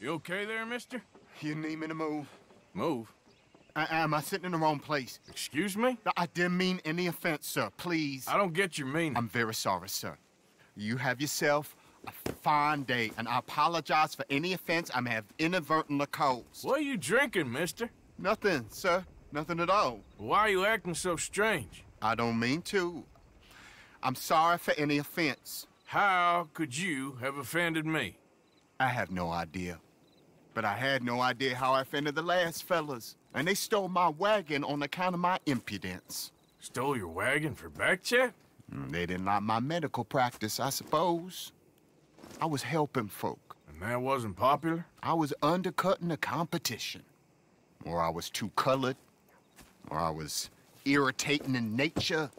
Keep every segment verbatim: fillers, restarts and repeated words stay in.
You okay there, mister? You need me to move? Move? I am. I'm sitting in the wrong place. Excuse me? I didn't mean any offense, sir. Please. I don't get your meaning. I'm very sorry, sir. You have yourself a fine day, and I apologize for any offense I may have inadvertently caused. What are you drinking, mister? Nothing, sir. Nothing at all. Why are you acting so strange? I don't mean to. I'm sorry for any offense. How could you have offended me? I have no idea. But I had no idea how I offended the last fellas. And they stole my wagon on account of my impudence. Stole your wagon for back chat? Mm, they didn't like my medical practice, I suppose. I was helping folk. And that wasn't popular? I was undercutting the competition. Or I was too colored. Or I was irritating in nature.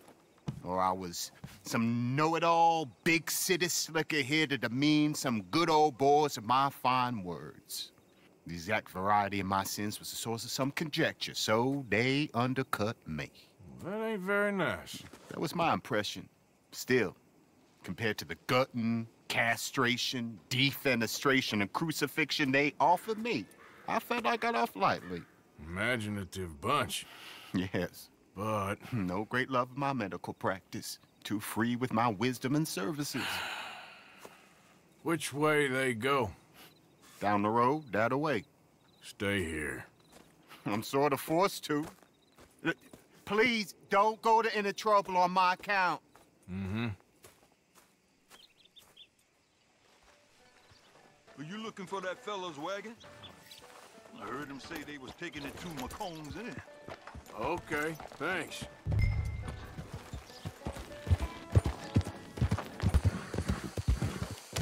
Or I was some know-it-all, big city slicker here to demean some good old boys of my fine words. The exact variety of my sins was the source of some conjecture, so they undercut me. That ain't very nice. That was my impression. Still, compared to the gutting, castration, defenestration, and crucifixion they offered me, I felt I got off lightly. Imaginative bunch. Yes. But no great love of my medical practice. Too free with my wisdom and services. Which way they go? Down the road, that away. Stay here. I'm sort of forced to. Please don't go to any trouble on my account. Mm-hmm. Were you looking for that fellow's wagon? I heard him say they was taking it to McComb's, innit? Okay, thanks.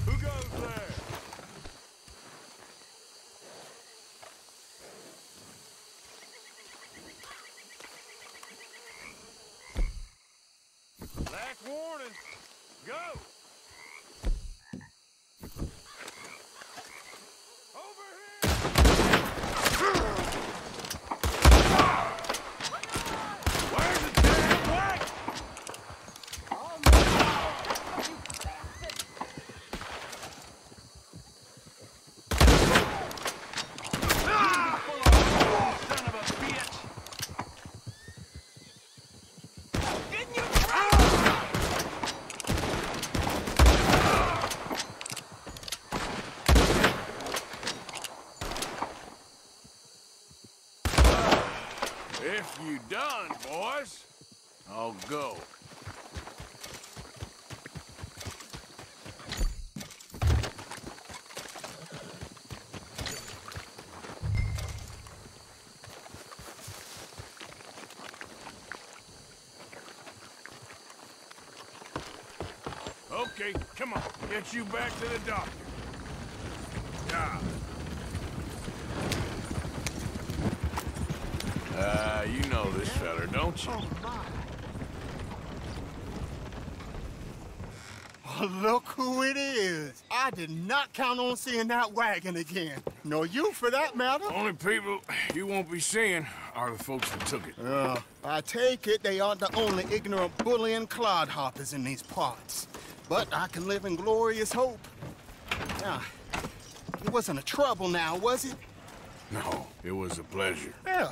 Who goes there? Last warning. Go! If you done, boys, I'll go. Okay, come on, get you back to the doctor. Yeah. Ah, uh, you know this fella, don't you? Oh, my. Oh, look who it is. I did not count on seeing that wagon again. Nor you, for that matter. Only people you won't be seeing are the folks that took it. Uh, I take it they aren't the only ignorant bullying clodhoppers in these parts. But I can live in glorious hope. Now, it wasn't a trouble now, was it? No, it was a pleasure. Yeah.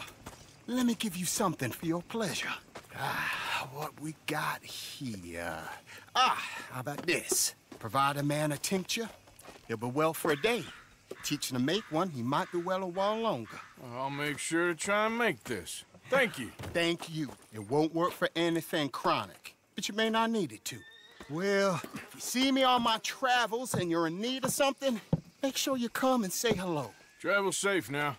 Let me give you something for your pleasure. Ah, what we got here. Ah, how about this? Provide a man a tincture, he'll be well for a day. Teach him to make one, he might be well a while longer. I'll make sure to try and make this. Thank you. Thank you. It won't work for anything chronic, but you may not need it to. Well, if you see me on my travels and you're in need of something, make sure you come and say hello. Travel safe now.